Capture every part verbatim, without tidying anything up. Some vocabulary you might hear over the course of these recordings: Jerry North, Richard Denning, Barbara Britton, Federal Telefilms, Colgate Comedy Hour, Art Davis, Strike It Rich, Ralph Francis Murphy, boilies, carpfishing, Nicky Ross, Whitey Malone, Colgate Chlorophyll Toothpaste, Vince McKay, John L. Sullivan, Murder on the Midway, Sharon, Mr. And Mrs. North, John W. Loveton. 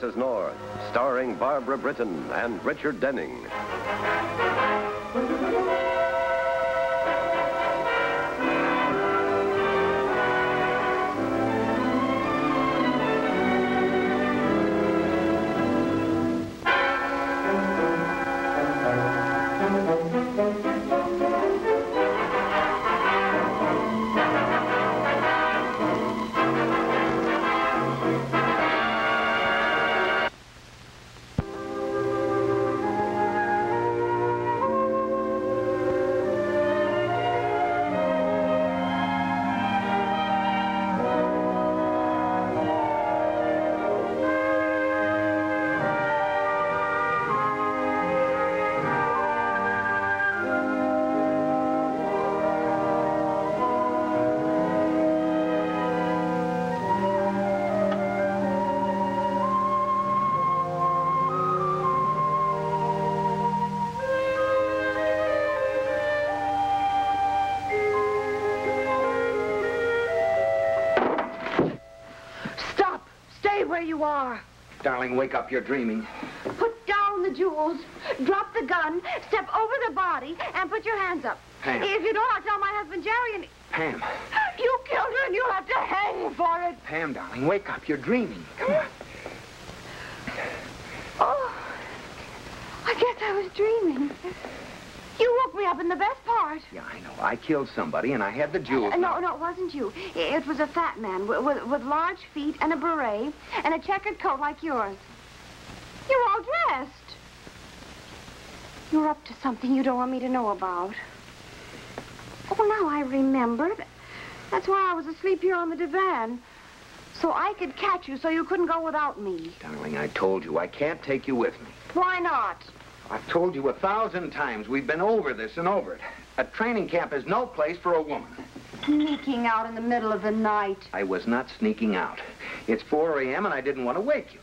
Missus North, starring Barbara Britton and Richard Denning. You are. Darling, wake up. You're dreaming. Put down the jewels, drop the gun, step over the body, and put your hands up. Pam. If you don't, I'll tell my husband, Jerry, and... Pam. You killed her, and you'll have to hang for it. Pam, darling, wake up. You're dreaming. Come on. Oh, I guess I was dreaming. You woke me up in the best part. Yeah, I know. I killed somebody, and I had the jewels. Uh, no, no, it wasn't you. It was a fat man with, with, with large feet and a beret and a checkered coat like yours. You're all dressed. You're up to something you don't want me to know about. Oh, now I remember. That's why I was asleep here on the divan. So I could catch you so you couldn't go without me. Darling, I told you I can't take you with me. Why not? I've told you a thousand times. We've been over this and over it. A training camp is no place for a woman. Sneaking out in the middle of the night. I was not sneaking out. It's four A M and I didn't want to wake you.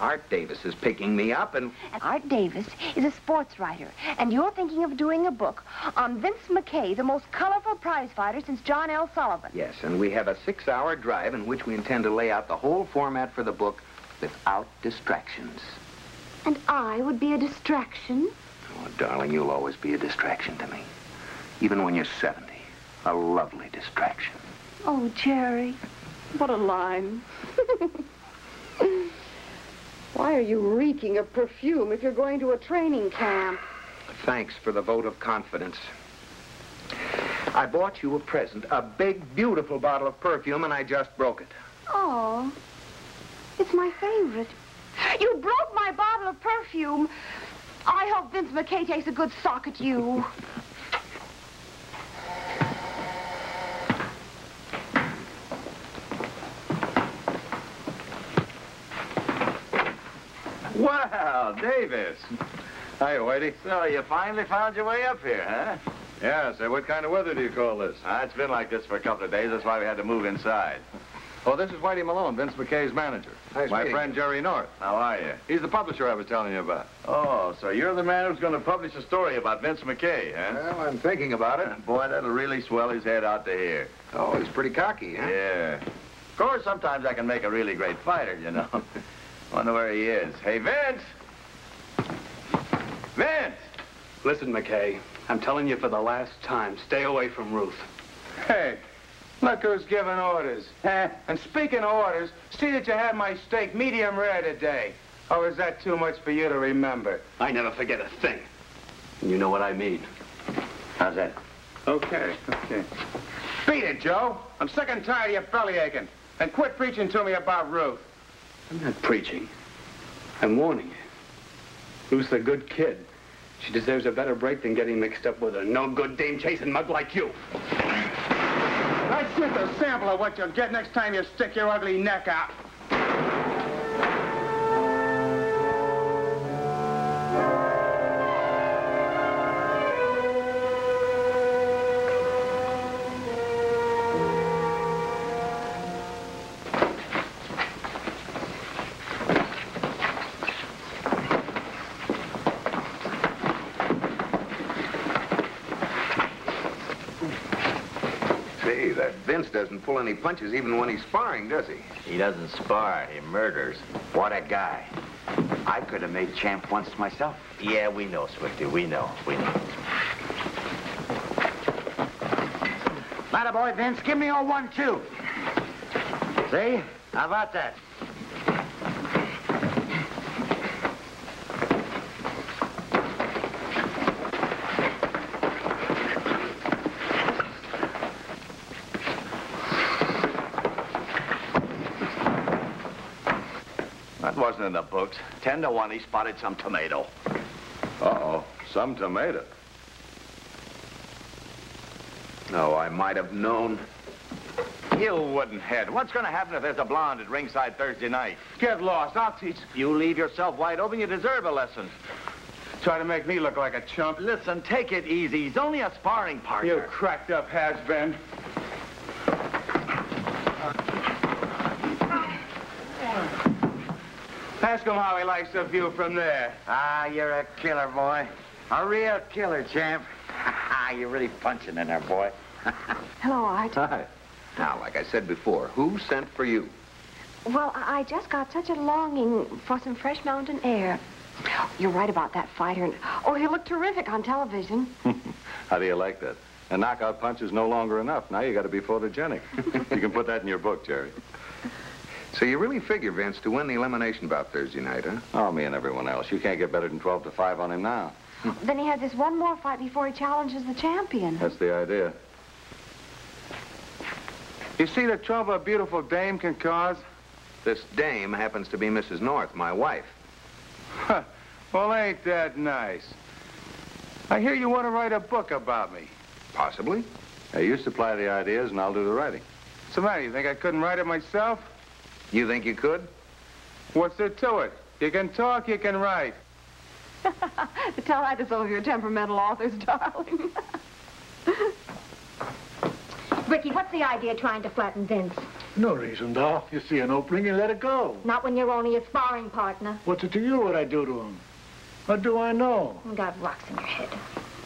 Art Davis is picking me up and... and... Art Davis is a sports writer, and you're thinking of doing a book on Vince McKay, the most colorful prize fighter since John L. Sullivan. Yes, and we have a six-hour drive in which we intend to lay out the whole format for the book without distractions. And I would be a distraction? Oh, darling, you'll always be a distraction to me. Even when you're seventy. A lovely distraction. Oh, Jerry, what a line. Why are you reeking of perfume if you're going to a training camp? Thanks for the vote of confidence. I bought you a present, a big, beautiful bottle of perfume, and I just broke it. Oh, it's my favorite. You broke my bottle of perfume. I hope Vince McKay takes a good sock at you. Wow, Davis. Hi, Whitey. So you finally found your way up here, huh? Yeah, so what kind of weather do you call this? Uh, it's been like this for a couple of days. That's why we had to move inside. Oh, this is Whitey Malone, Vince McKay's manager. Nice My friend, you. Jerry North. How are you? He's the publisher I was telling you about. Oh, so you're the man who's going to publish a story about Vince McKay, huh? Well, I'm thinking about it. Boy, that'll really swell his head out to here. Oh, he's pretty cocky, huh? Yeah. Of course, sometimes I can make a really great fighter, you know. Wonder where he is. Hey, Vince! Vince! Listen, McKay, I'm telling you for the last time, stay away from Ruth. Hey. Look who's giving orders. Eh? And speaking of orders, see that you had my steak medium rare today. Or is that too much for you to remember? I never forget a thing. And you know what I mean. How's that? Okay, okay. Beat it, Joe. I'm sick and tired of your belly aching. And quit preaching to me about Ruth. I'm not preaching. I'm warning you. Ruth's a good kid. She deserves a better break than getting mixed up with a no-good dame-chasing mug like you. That's just a sample of what you'll get next time you stick your ugly neck out. Gee, that Vince doesn't pull any punches even when he's sparring, does he? He doesn't spar, he murders. What a guy. I could have made champ once myself. Yeah, we know, Swifty, we know, we know. Atta boy, Vince, give me all one, too. See? How about that? That wasn't in the books. Ten to one, he spotted some tomato. Uh-oh, some tomato. No, I might have known. You wouldn't, Head. What's going to happen if there's a blonde at ringside Thursday night? Get lost. I'll teach. You leave yourself wide open, you deserve a lesson. Try to make me look like a chump. Listen, take it easy. He's only a sparring partner. You cracked up has-been. Ask him how he likes the view from there. Ah, you're a killer, boy. A real killer, champ. You're really punching in there, boy. Hello, Art. Hi. Now, like I said before, who sent for you? Well, I just got such a longing for some fresh mountain air. You're right about that fighter. Oh, he looked terrific on television. How do you like that? A knockout punch is no longer enough. Now you got to be photogenic. You can put that in your book, Jerry. So you really figure, Vince, to win the elimination bout Thursday night, huh? Oh, me and everyone else. You can't get better than twelve to five on him now. Then he has this one more fight before he challenges the champion. That's the idea. You see the trouble a beautiful dame can cause? This dame happens to be Missus North, my wife. Huh. Well, ain't that nice. I hear you want to write a book about me. Possibly. Hey, you supply the ideas and I'll do the writing. What's the matter? You think I couldn't write it myself? You think you could? What's there to it? You can talk, you can write. Tell that to some of your temperamental authors, darling. Ricky, what's the idea of trying to flatten Vince? No reason, doll. You see an opening and let it go. Not when you're only a sparring partner. What's it to you what I do to him? What do I know? You got rocks in your head.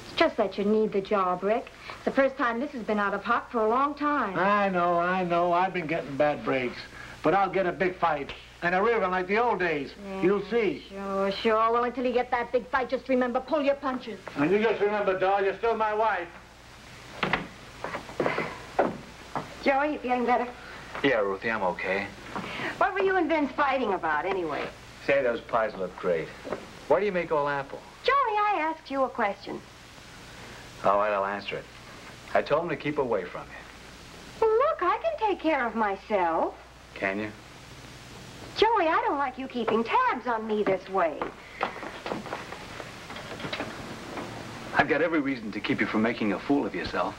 It's just that you need the job, Rick. It's the first time this has been out of hock for a long time. I know, I know. I've been getting bad breaks. But I'll get a big fight. And a real one like the old days. Yeah, you'll see. Sure, sure. Well, until you get that big fight, just remember, pull your punches. And you just remember, doll, you're still my wife. Joey, you feeling better? Yeah, Ruthie, I'm okay. What were you and Vince fighting about, anyway? Say, those pies look great. Why do you make all apple? Joey, I asked you a question. All right, I'll answer it. I told him to keep away from you. Well, look, I can take care of myself. Can you? Joey, I don't like you keeping tabs on me this way. I've got every reason to keep you from making a fool of yourself.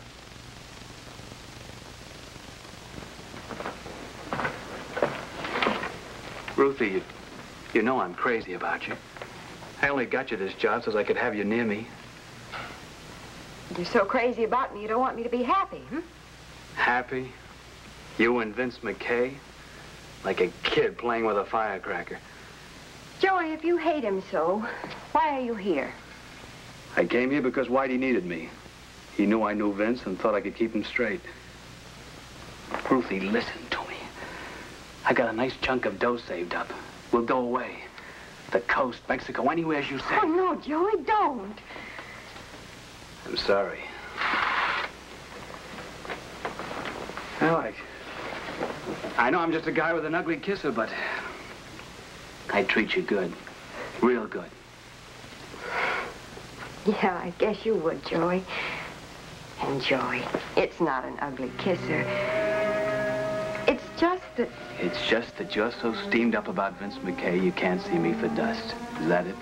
Ruthie, you, you know I'm crazy about you. I only got you this job so I could have you near me. You're so crazy about me, you don't want me to be happy, hmm? Happy? You and Vince McKay? Like a kid playing with a firecracker. Joey, if you hate him so, why are you here? I came here because Whitey needed me. He knew I knew Vince and thought I could keep him straight. Ruthie, listen to me. I got a nice chunk of dough saved up. We'll go away. The coast, Mexico, anywhere as you say. Oh, no, Joey, don't. I'm sorry. Now, I... I know I'm just a guy with an ugly kisser, but I treat you good, real good. Yeah, I guess you would, Joey. And Joey, it's not an ugly kisser. It's just that... It's just that you're so steamed up about Vince McKay, you can't see me for dust. Is that it?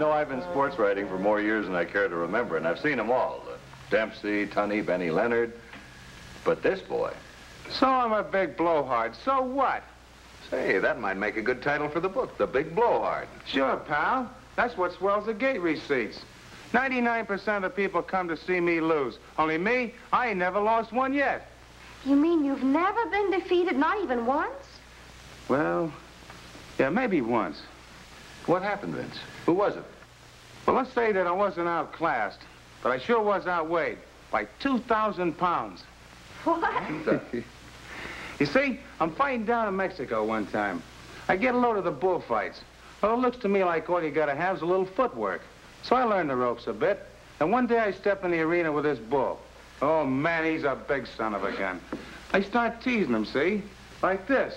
I've been sports writing for more years than I care to remember, and I've seen them all. Dempsey, Tunney, Benny Leonard, but this boy. So I'm a big blowhard, so what? Say, that might make a good title for the book, The Big Blowhard. Sure, pal. That's what swells the gate receipts. ninety-nine percent of people come to see me lose. Only me, I ain't never lost one yet. You mean you've never been defeated, not even once? Well, yeah, maybe once. What happened, Vince? Who was it? Well, let's say that I wasn't outclassed, but I sure was outweighed by two thousand pounds. What? You see, I'm fighting down in Mexico one time. I get a load of the bullfights. Well, it looks to me like all you gotta have is a little footwork. So I learned the ropes a bit, and one day I step in the arena with this bull. Oh, man, he's a big son of a gun. I start teasing him, see? Like this.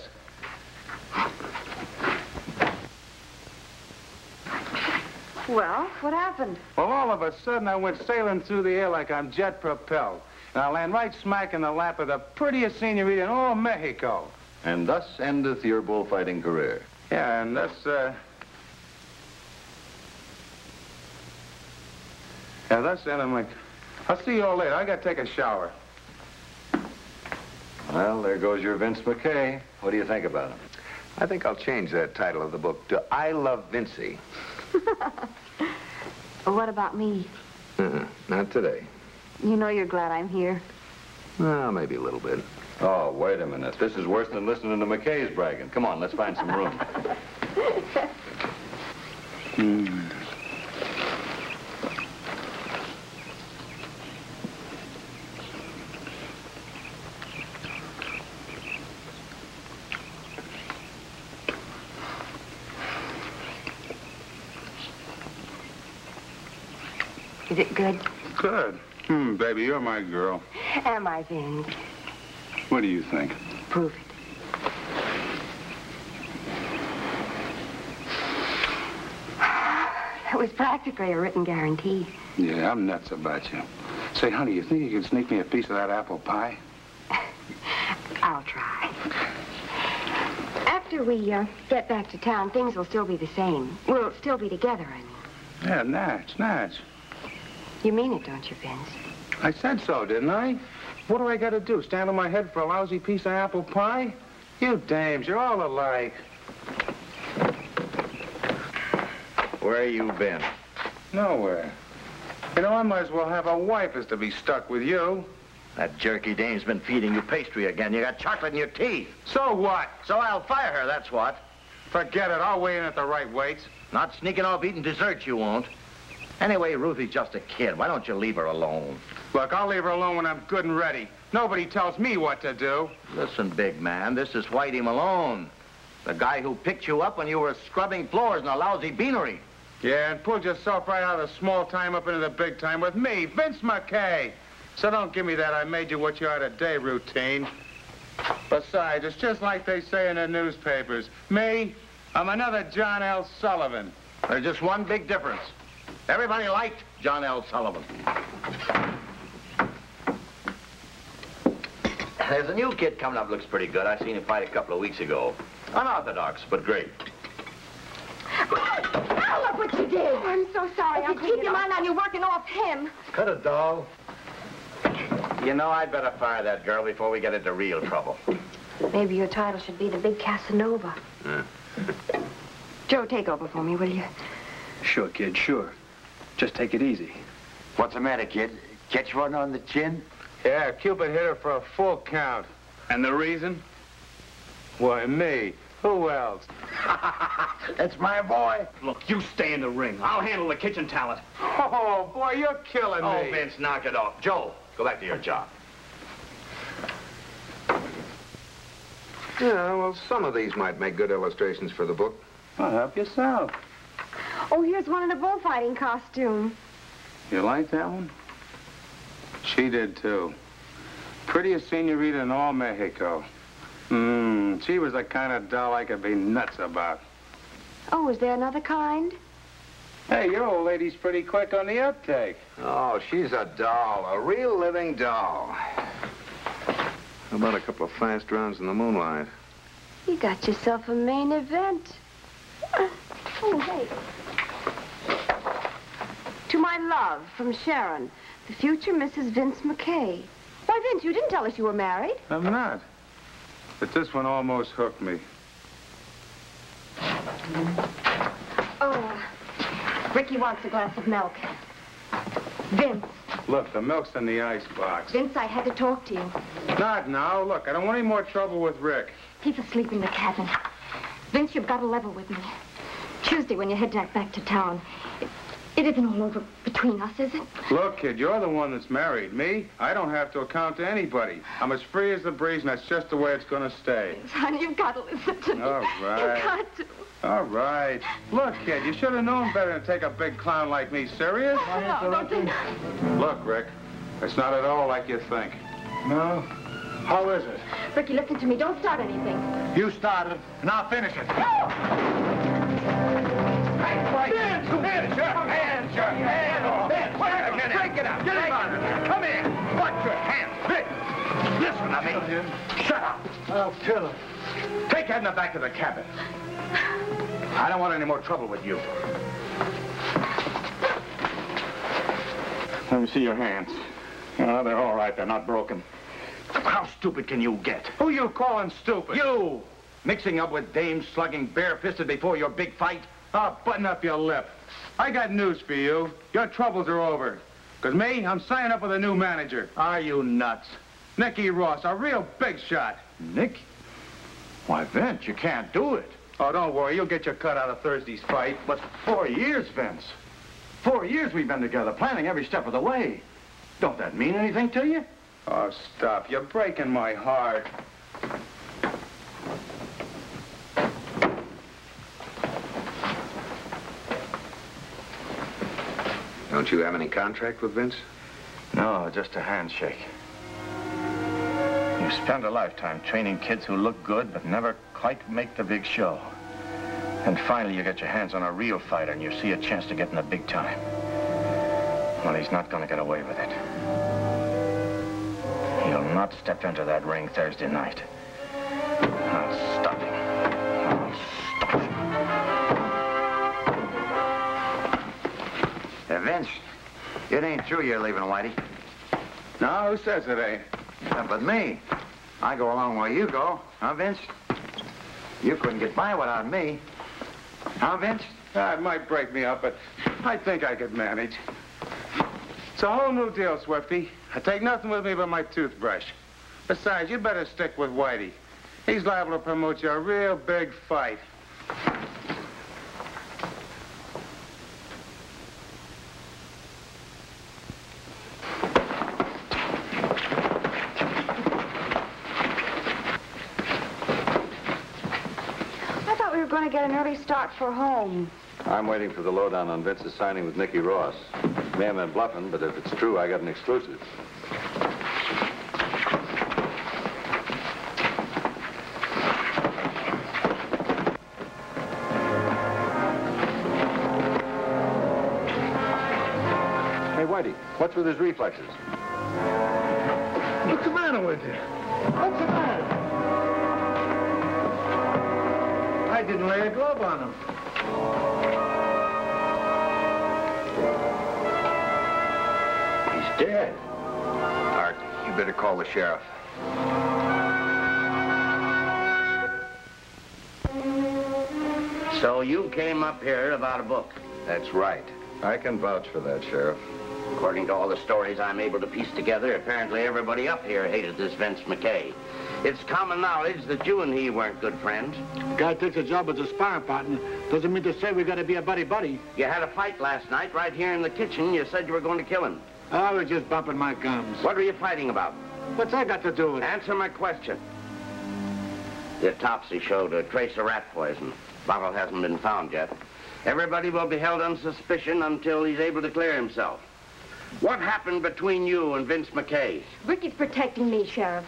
Well, what happened? Well, all of a sudden, I went sailing through the air like I'm jet-propelled. And I land right smack in the lap of the prettiest senorita in all Mexico. And thus endeth your bullfighting career. Yeah, and thus, uh... yeah, thus endeth my... I'll see you all later. I gotta take a shower. Well, there goes your Vince McKay. What do you think about him? I think I'll change that title of the book to I Love Vincey. What about me? Uh-uh, not today. You know you're glad I'm here. Well, maybe a little bit. Oh, wait a minute. This is worse than listening to McKay's bragging. Come on, let's find some room. Hmm. Is it good? Good. Hmm, baby, you're my girl. Am I, Vince? What do you think? Prove it. That was practically a written guarantee. Yeah, I'm nuts about you. Say, honey, you think you can sneak me a piece of that apple pie? I'll try. After we uh, get back to town, things will still be the same. We'll still be together, I mean. Yeah, nice, nice. You mean it, don't you, Vince? I said so, didn't I? What do I got to do, stand on my head for a lousy piece of apple pie? You dames, you're all alike. Where you been? Nowhere. You know, I might as well have a wife as to be stuck with you. That jerky dame's been feeding you pastry again. You got chocolate in your teeth. So what? So I'll fire her, that's what. Forget it, I'll weigh in at the right weights. Not sneaking off eating dessert, you won't. Anyway, Ruthie's just a kid. Why don't you leave her alone? Look, I'll leave her alone when I'm good and ready. Nobody tells me what to do. Listen, big man, this is Whitey Malone. The guy who picked you up when you were scrubbing floors in a lousy beanery. Yeah, and pulled yourself right out of the small time up into the big time with me, Vince McKay. So don't give me that I made you what you are today routine. Besides, it's just like they say in the newspapers. Me, I'm another John L. Sullivan. There's just one big difference. Everybody liked John L. Sullivan. There's a new kid coming up, looks pretty good. I seen him fight a couple of weeks ago. Unorthodox, but great. Oh, look what you did. I'm so sorry. If you keep your mind on you working off him. Cut it, doll. You know, I'd better fire that girl before we get into real trouble. Maybe your title should be The Big Casanova. Yeah. Joe, take over for me, will you? Sure, kid, sure. Just take it easy. What's the matter, kid? Catch one on the chin? Yeah, Cupid hit her for a full count. And the reason? Why, me. Who else? That's my boy. Look, you stay in the ring. I'll handle the kitchen talent. Oh, boy, you're killing me. Oh, Vince, knock it off. Joe, go back to your job. Yeah, well, some of these might make good illustrations for the book. Well, help yourself. Oh, here's one in a bullfighting costume. You like that one? She did, too. Prettiest senorita in all Mexico. Mmm, she was the kind of doll I could be nuts about. Oh, is there another kind? Hey, your old lady's pretty quick on the uptake. Oh, she's a doll, a real living doll. How about a couple of fast rounds in the moonlight? You got yourself a main event. Oh, hey. To my love, from Sharon, the future Missus Vince McKay. Why, Vince, you didn't tell us you were married. I'm not. But this one almost hooked me. Mm. Oh, uh, Ricky wants a glass of milk. Vince. Look, the milk's in the icebox. Vince, I had to talk to you. Not now. Look, I don't want any more trouble with Rick. He's asleep in the cabin. Vince, you've got to level with me. Tuesday, when you head back to town, it, it isn't all over between us, is it? Look, kid, you're the one that's married. Me? I don't have to account to anybody. I'm as free as the breeze, and that's just the way it's going to stay. Vince, honey, you've got to listen to me. All right. You've got to. All right. Look, kid, you should have known better than take a big clown like me serious. No, no, no. Look, Rick, it's not at all like you think. No? How is it? Ricky, listen to me. Don't start anything. You started, and I'll finish it. Hands! Hands! Your hands! Your hands off! Wait a minute! Break it up! Get him out of here! Come here! Watch your hands! Rick! Listen to me! Shut up! I'll kill him. Take that in the back of the cabin. I don't want any more trouble with you. Let me see your hands. Oh, they're all right. They're not broken. How stupid can you get? Who you calling stupid? You! Mixing up with dames, slugging bare-fisted before your big fight? Oh, button up your lip. I got news for you. Your troubles are over. Because me, I'm signing up with a new manager. Are you nuts? Nicky Ross, a real big shot. Nick? Why, Vince, you can't do it. Oh, don't worry. You'll get your cut out of Thursday's fight. But four years, Vince. Four years we've been together, planning every step of the way. Don't that mean anything to you? Oh, stop. You're breaking my heart. Don't you have any contract with Vince? No, just a handshake. You spend a lifetime training kids who look good but never quite make the big show. And finally, you get your hands on a real fighter, and you see a chance to get in the big time. Well, he's not going to get away with it. He'll not step into that ring Thursday night. I'll stop him. I'll stop him. Hey, Vince, it ain't true you're leaving, Whitey. No, who says it ain't? Yeah, but me. I go along where you go. Huh, Vince? You couldn't get by without me. Huh, Vince? Ah, it might break me up, but I think I could manage. It's a whole new deal, Swifty. I take nothing with me but my toothbrush. Besides, you better stick with Whitey. He's liable to promote you a real big fight. Get an early start for home. I'm waiting for the lowdown on Vince's signing with Nicky Ross. May have been bluffing, but if it's true, I got an exclusive. Hey, Whitey, what's with his reflexes? What's the matter with you? What's the matter? I didn't lay a glove on him. He's dead. Art, you better call the sheriff. So you came up here about a book? That's right. I can vouch for that, Sheriff. According to all the stories I'm able to piece together, apparently everybody up here hated this Vince McKay. It's common knowledge that you and he weren't good friends. Guy takes a job as a sparring partner. Doesn't mean to say we got to be a buddy-buddy. You had a fight last night right here in the kitchen. You said you were going to kill him. I was just bumping my gums. What were you fighting about? What's that got to do with it? Answer my question. The autopsy showed a trace of rat poison. Bottle hasn't been found yet. Everybody will be held on suspicion until he's able to clear himself. What happened between you and Vince McKay? Ricky's protecting me, Sheriff.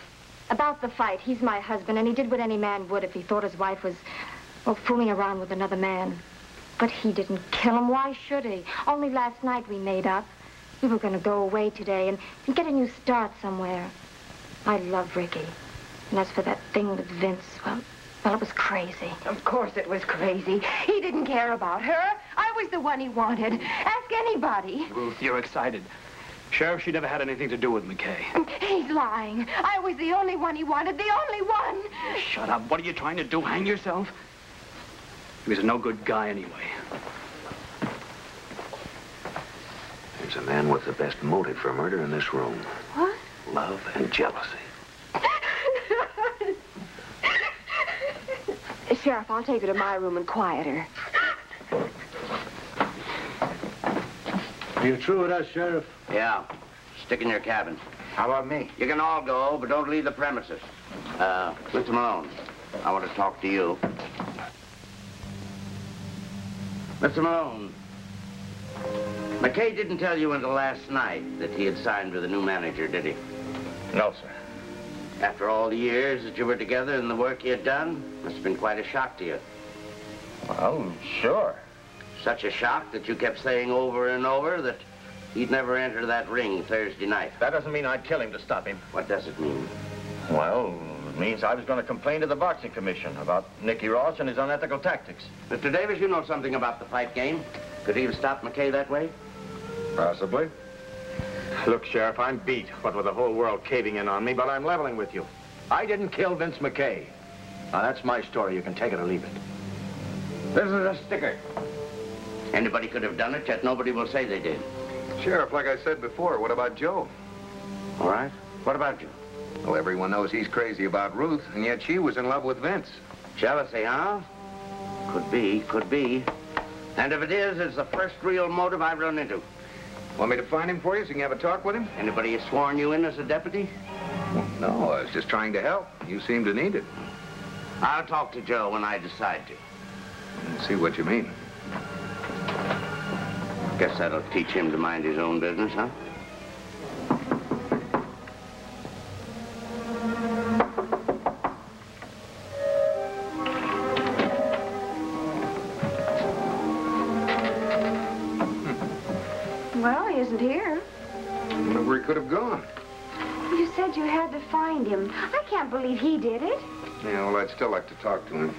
About the fight, he's my husband, and he did what any man would if he thought his wife was, well, fooling around with another man. But he didn't kill him. Why should he? Only last night we made up. We were going to go away today and, and get a new start somewhere. I love Ricky. And as for that thing with Vince, well, well, it was crazy. Of course it was crazy. He didn't care about her. I was the one he wanted. Ask anybody. Ruth, you're excited. Sheriff, she never had anything to do with McKay. He's lying. I was the only one he wanted, the only one. Oh, shut up. What are you trying to do, hang yourself? He was a no-good guy anyway. There's a man with the best motive for murder in this room. What? Love and jealousy. Sheriff, I'll take her to my room and quiet her. Are you through with us, Sheriff? Yeah. Stick in your cabin. How about me? You can all go, but don't leave the premises. Uh, Mister Malone, I want to talk to you. Mister Malone, McKay didn't tell you until last night that he had signed with a new manager, did he? No, sir. After all the years that you were together and the work you had done, must have been quite a shock to you. Well, sure. Such a shock that you kept saying over and over that he'd never enter that ring Thursday night. That doesn't mean I'd kill him to stop him. What does it mean? Well, it means I was going to complain to the Boxing Commission about Nicky Ross and his unethical tactics. Mister Davis, you know something about the fight game. Could he have stopped McKay that way? Possibly. Look, Sheriff, I'm beat, what with the whole world caving in on me, but I'm leveling with you. I didn't kill Vince McKay. Now, that's my story. You can take it or leave it. This is a sticker. Anybody could have done it, yet nobody will say they did. Sheriff, like I said before, what about Joe? All right. What about Joe? Well, everyone knows he's crazy about Ruth, and yet she was in love with Vince. Jealousy, huh? Could be, could be. And if it is, it's the first real motive I've run into. Want me to find him for you so you can have a talk with him? Anybody has sworn you in as a deputy? No, I was just trying to help. You seem to need it. I'll talk to Joe when I decide to. I see what you mean. Guess that'll teach him to mind his own business, huh? Here. But where he could have gone. You said you had to find him. I can't believe he did it. Yeah, well, I'd still like to talk to him.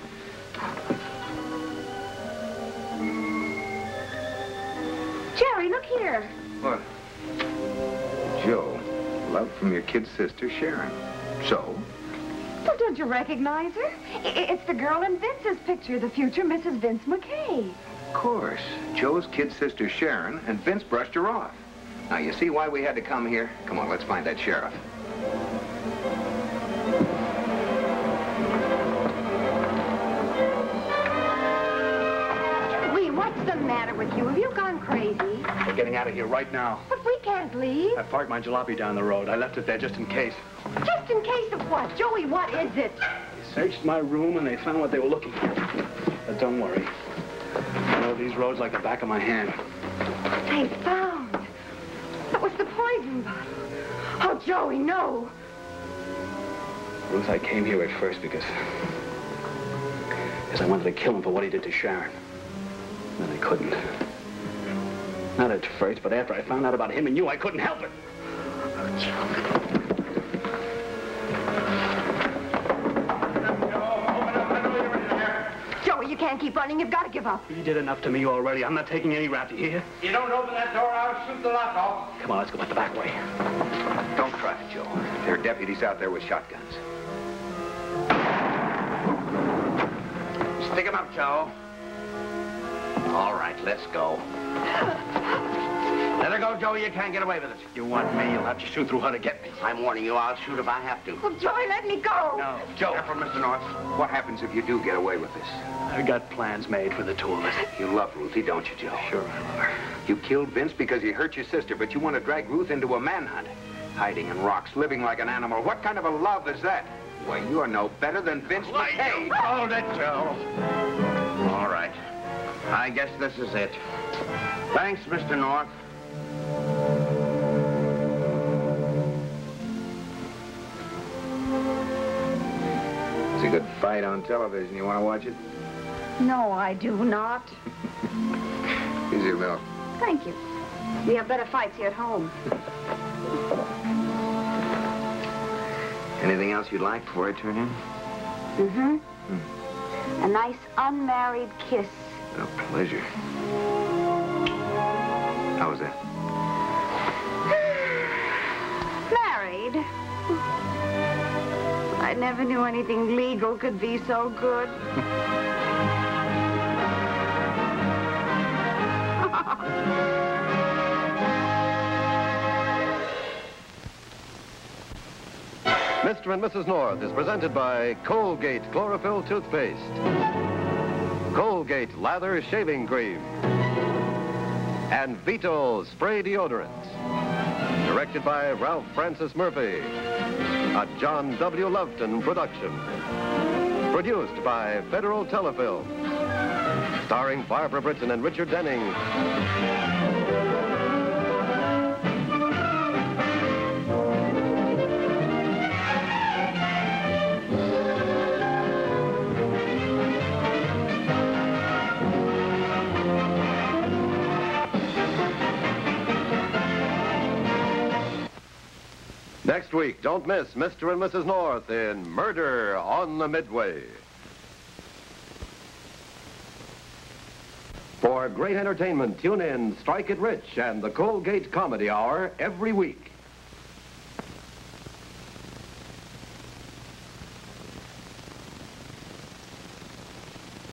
Jerry, look here. What? Joe, love from your kid sister, Sharon. So? Well, don't you recognize her? It's the girl in Vince's picture, the future Missus Vince McKay. Of course. Joe's kid sister, Sharon, and Vince brushed her off. Now, you see why we had to come here? Come on, let's find that sheriff. Wee, what's the matter with you? Have you gone crazy? We're getting out of here right now. But we can't leave. I parked my jalopy down the road. I left it there just in case. Just in case of what? Joey, what is it? They searched my room and they found what they were looking for. But don't worry. I know these roads like the back of my hand. They found. That was the poison bottle. Oh, Joey, no. Ruth, I came here at first because... because I wanted to kill him for what he did to Sharon. Then I couldn't. Not at first, but after I found out about him and you, I couldn't help it. Oh, Joey. You can't keep running. You've got to give up. You did enough to me already. I'm not taking any rap, you hear? You don't open that door, I'll shoot the lock off. Come on, let's go out the back way. Don't try it, Joe. There are deputies out there with shotguns. Stick him up, Joe. All right, let's go. Let her go, Joe. You can't get away with it. You want me, you'll have to shoot through her to get me. I'm warning you, I'll shoot if I have to. Well, Joey, let me go. No, Joe. Careful, Mister North. What happens if you do get away with this? I got plans made for the two of us. You love Ruthie, don't you, Joe? Sure, I love her. You killed Vince because he hurt your sister, but you want to drag Ruth into a manhunt. Hiding in rocks, living like an animal. What kind of a love is that? Well, you're no better than Vince McKay. Hold it, Joe. All right. I guess this is it. Thanks, Mister North. It's a good fight on television. You want to watch it? No, I do not. Here's your milk. Thank you. We have better fights here at home. Anything else you'd like before I turn in? Mm-hmm. Hmm. A nice unmarried kiss. A pleasure. How was that? Married? I never knew anything legal could be so good. Mister and Missus North is presented by Colgate Chlorophyll Toothpaste, Colgate Lather Shaving Cream, and Vito Spray Deodorants. Directed by Ralph Francis Murphy, a John W. Loveton production. Produced by Federal Telefilms. Starring Barbara Britton and Richard Denning. Next week, don't miss Mister and Missus North in Murder on the Midway. For great entertainment, tune in Strike It Rich and the Colgate Comedy Hour every week.